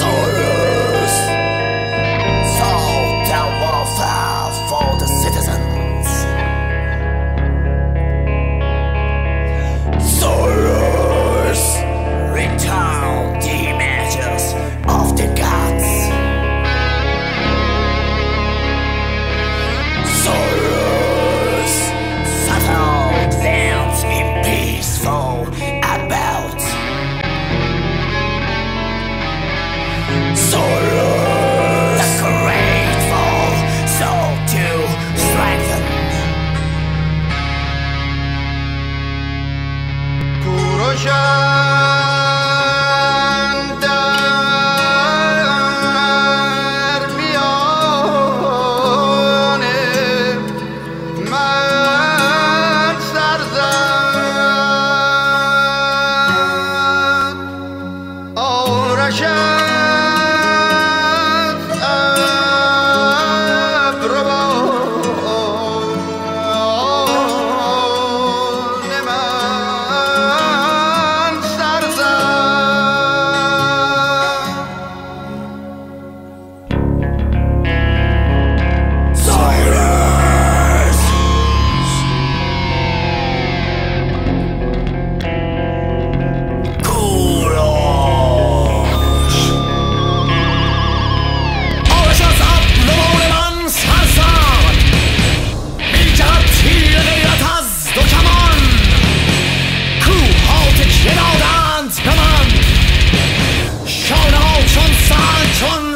soldiers. So the warfare for the citizens. Soldiers, return the images of the gods. Soldiers, settle lands in peaceful about. Soldiers, the grateful soul to strengthen. Come on! Schon auf, schon zahlt, schon...